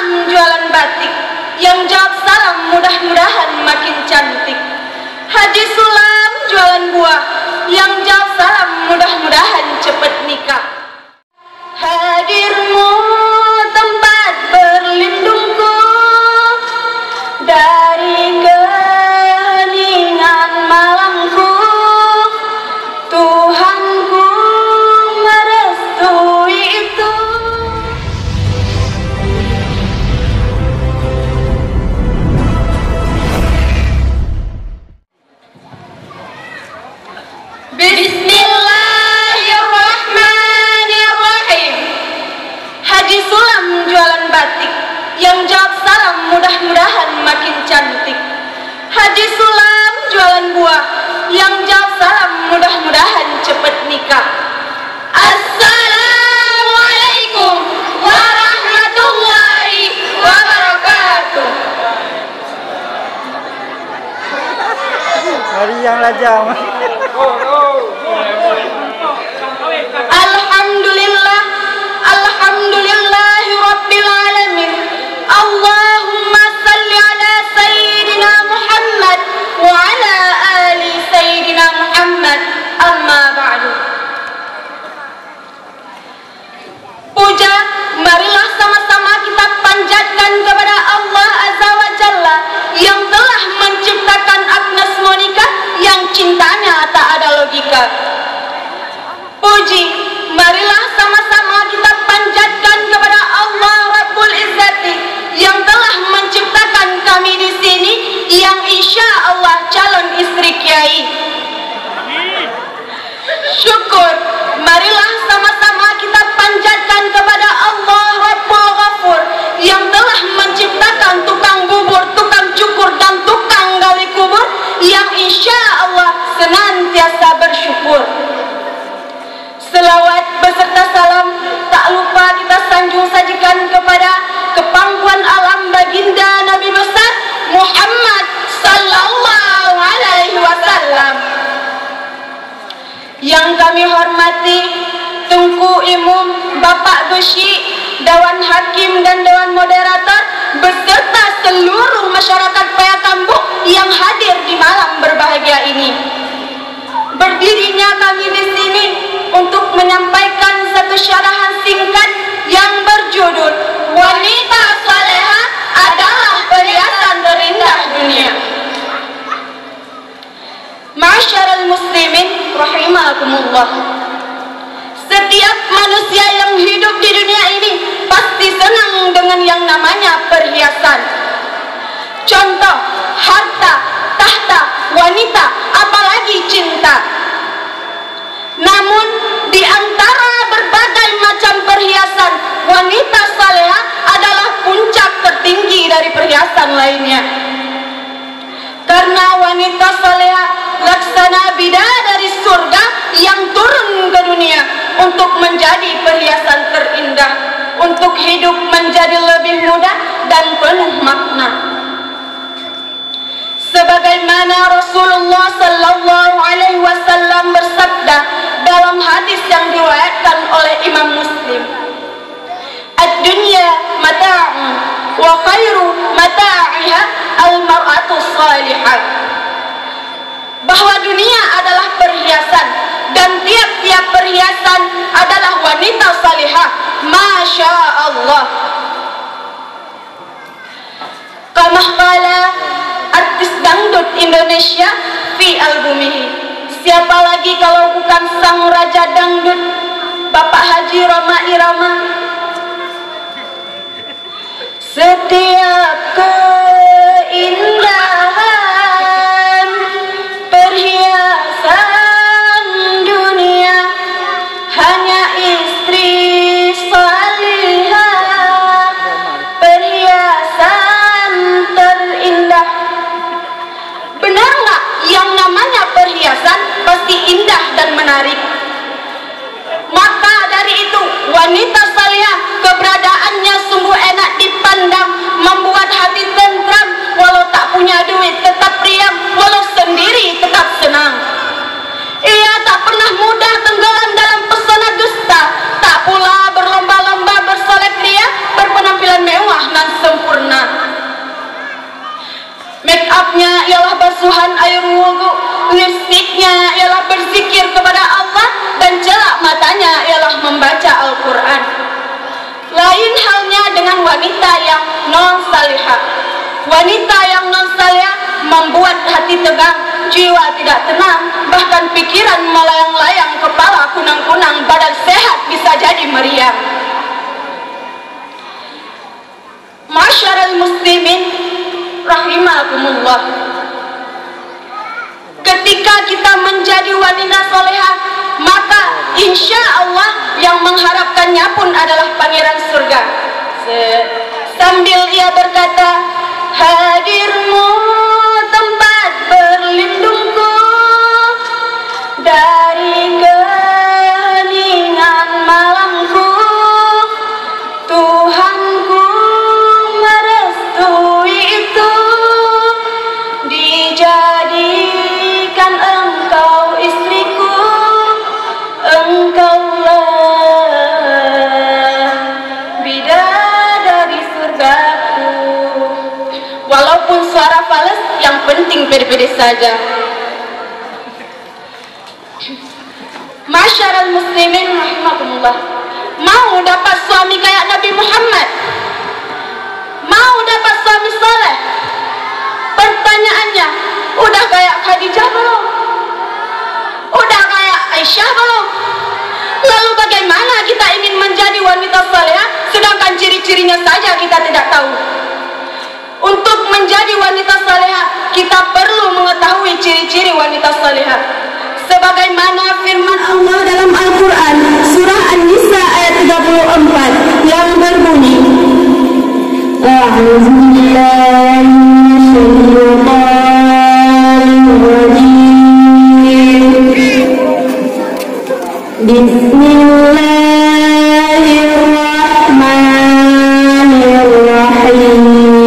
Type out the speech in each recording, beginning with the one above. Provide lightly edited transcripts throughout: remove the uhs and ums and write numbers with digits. salam jualan batik, yang jawab salam mudah-mudahan makin cantik. Haji Sulam jualan buah, yang jawab salam mudah-mudahan cepet nikah. Hadirmu tempat berlindungku dari keheningan malamku. Tuhanku merestui itu. Bismillahirrahmanirrahim. Haji Sulam jualan batik, yang jawab salam mudah-mudahan makin cantik. Haji Sulam jualan buah, yang jawab salam mudah-mudahan cepet nikah. Assalamualaikum warahmatullahi wabarakatuh. Hari yang lajang. Alhamdulillah, alhamdulillahirabbil alamin. Allahumma salli ala sayyidina Muhammad wa ala ali sayyidina Muhammad. Amma ba'du. Puja, marilah sama-sama kita panjatkan kepada Allah Azza wa Jalla yang telah menciptakan Agnes Monica yang cintanya tak ada logika. Puji, marilah sama-sama kita panjatkan kepada Allah Rabbul Izzati yang telah menciptakan kami di sini yang insya Allah calon istri Kiai. Syukur, marilah sama-sama kita panjatkan kepada Allah Rabbul Ghafur yang telah menciptakan tukang bubur, tukang cukur, dan tukang gali kubur yang insya Allah senantiasa bersyukur. Selawat beserta salam tak lupa kita sanjung sajikan kepada kepangkuan alam baginda Nabi besar Muhammad sallallahu alaihi wasallam. Yang kami hormati Tungku Imam, Bapak Besyi, Dewan Hakim dan Dewan Moderator beserta seluruh masyarakat Payakumbuh yang hadir di malam berbahagia ini. Berdirinya kami di sini untuk menyampaikan satu syarahan singkat yang berjudul Wanita Salehah adalah perhiasan terindah dunia. Ma'asyaral muslimin rahimakumullah. Setiap manusia yang hidup di dunia ini pasti senang dengan yang namanya perhiasan. Contoh, harta, tahta, wanita, apalagi cinta. Namun di antara berbagai macam perhiasan, wanita salehah adalah puncak tertinggi dari perhiasan lainnya. Karena wanita salehah laksana bidadari surga yang turun ke dunia untuk menjadi perhiasan terindah, untuk hidup menjadi lebih mudah dan penuh makna. Sebagaimana Rasulullah sallallahu alaihi wasallam bersabda dalam hadis yang diriwayatkan oleh Imam Muslim, "Ad-dunya mata'un wa khairu mata'iha al-mar'atu salihah." Bahwa dunia adalah perhiasan dan tiap-tiap perhiasan adalah wanita salihah. Masya Allah. Kama qala artis dangdut Indonesia fi albumihi, siapa lagi kalau bukan sang raja dangdut Bapak Haji Rhoma Irama. Setiap keindahan perhiasan dunia hanya istri salihah, perhiasan terindah. Benar nggak? Yang namanya perhiasan pasti indah dan menarik. Maka dari itu wanita salehah keberadaannya sungguh enak dipandang, membuat hati tentram. Walau tak punya duit tetap riang, walau sendiri tetap senang. Ia tak pernah mudah tenggelam dalam pesona dusta, tak pula berlomba-lomba bersolek ria, berpenampilan mewah dan listriknya ialah berzikir kepada Allah dan jelak matanya ialah membaca Al-Quran. Lain halnya dengan wanita yang non-salihah. Wanita yang non-salihah membuat hati tegang, jiwa tidak tenang, bahkan pikiran melayang-layang, kepala kunang-kunang, badan sehat bisa jadi meriang. Masyarul muslimin rahimakumullah, ketika kita menjadi wanita soleha, maka insya Allah yang mengharapkannya pun adalah pangeran surga. Sambil ia berkata, hadirmu tempat berlindungku dari keheningan malamku, Tuhanku merestui itu, dijadikan engkau istriku, engkaulah bidadari surgaku. Walaupun suara fals, yang penting pede-pede saja. Masyarul muslimin rahimakumullah, mau dapat suami kayak Nabi Muhammad, mau dapat suami soleh, pertanyaannya, udah kayak Khadijah belum? Udah kayak Aisyah belum? Lalu bagaimana kita ingin menjadi wanita soleh, sedangkan ciri-cirinya saja kita tidak tahu? Untuk menjadi wanita soleh, kita perlu mengetahui ciri-ciri wanita soleh. Sebagaimana firman Allah dalam Al-Quran surah An-Nisa ayat 34 yang berbunyi, Bismillahirrahmanirrahim.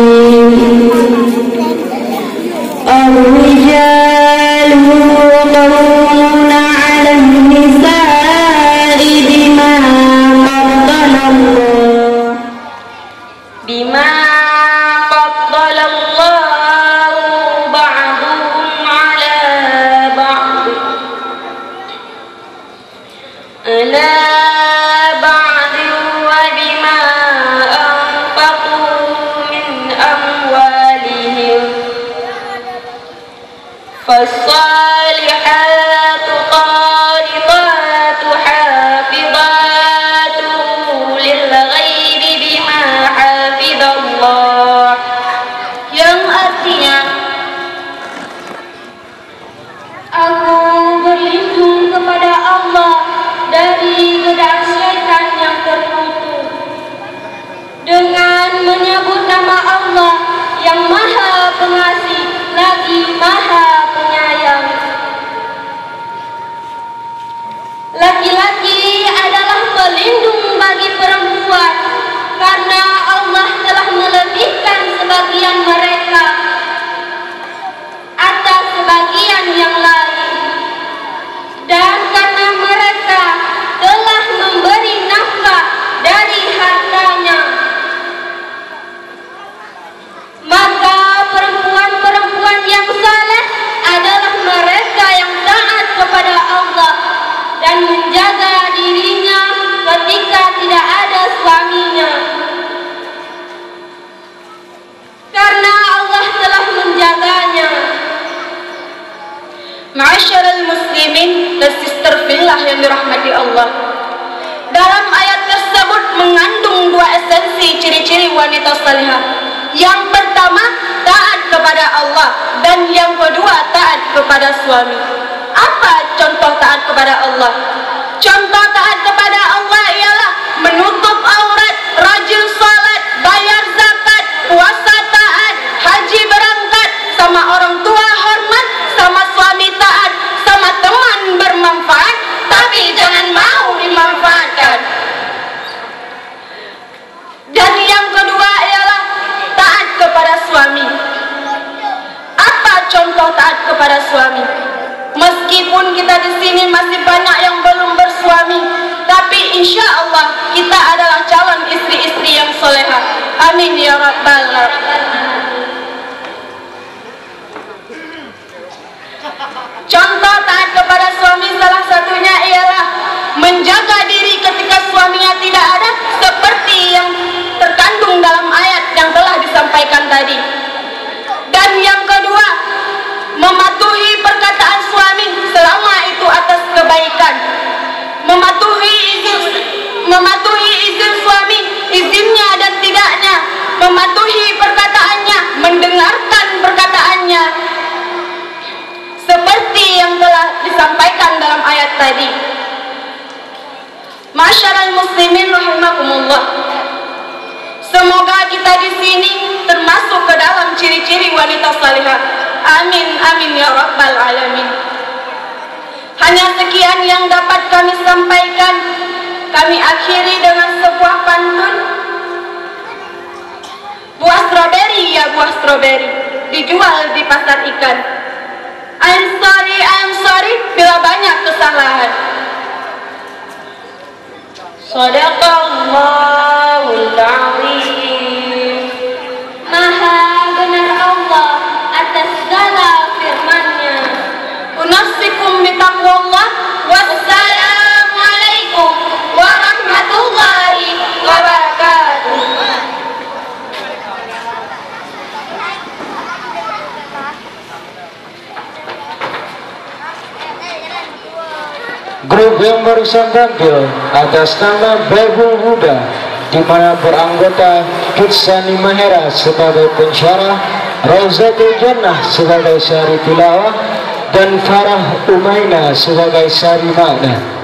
menjaga diri ketika suaminya tidak ada, seperti yang terkandung dalam ayat yang telah disampaikan tadi. Dan yang kedua, mematuhi perkataan suami selama itu atas kebaikan. Mematuhi izin suami, izinnya dan tidaknya, mematuhi perkataannya, mendengarkan perkataannya, seperti yang telah disampaikan dalam ayat tadi. Masyarul muslimin rahimakumullah. Semoga kita di sini termasuk ke dalam ciri-ciri wanita salihah. Amin, amin ya rabbal alamin. Hanya sekian yang dapat kami sampaikan. Kami akhiri dengan sebuah pantun. Buah stroberi ya buah stroberi, dijual di pasar ikan. I'm sorry bila banyak kesalahan. Shadaqallahul Azim. Maha benar Allah atas segala firman-Nya. Unasikum bitaqwallah. Wassalamualaikum warahmatullahi wabarakatuh. Grup yang barusan tampil atas nama Baitul Huda, di mana beranggota Kitsani Mahera sebagai pensyarah, Rauzatul Jannah sebagai syari tilawah, dan Farah Umainah sebagai syari makna.